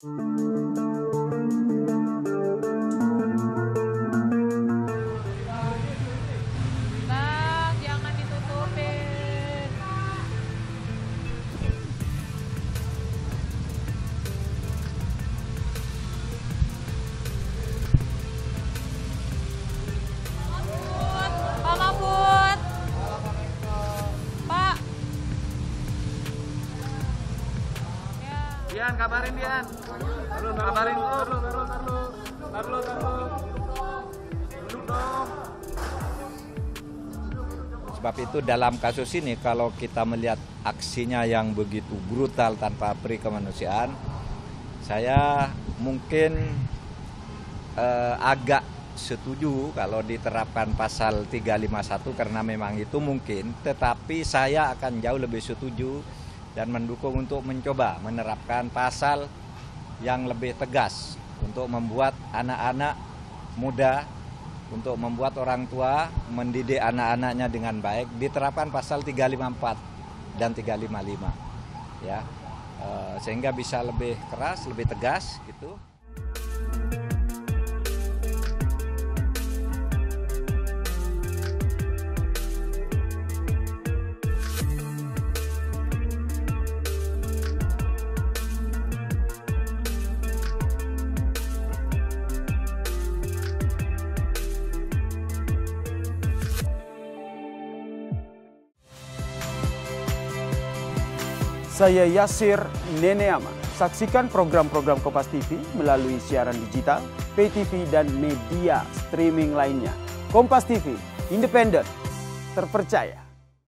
Bian, kabarin Bian. Kabarin lu, taruh. Sebab itu dalam kasus ini kalau kita melihat aksinya yang begitu brutal tanpa peri kemanusiaan, saya mungkin agak setuju kalau diterapkan pasal 351 karena memang itu mungkin, tetapi saya akan jauh lebih setuju dan mendukung untuk mencoba menerapkan pasal yang lebih tegas untuk membuat anak-anak muda, untuk membuat orang tua mendidik anak-anaknya dengan baik, diterapkan pasal 354 dan 355 ya, sehingga bisa lebih keras, lebih tegas gitu. Saya Yasir Neneama. Saksikan program-program Kompas TV melalui siaran digital, pay TV dan media streaming lainnya. Kompas TV, independen, terpercaya.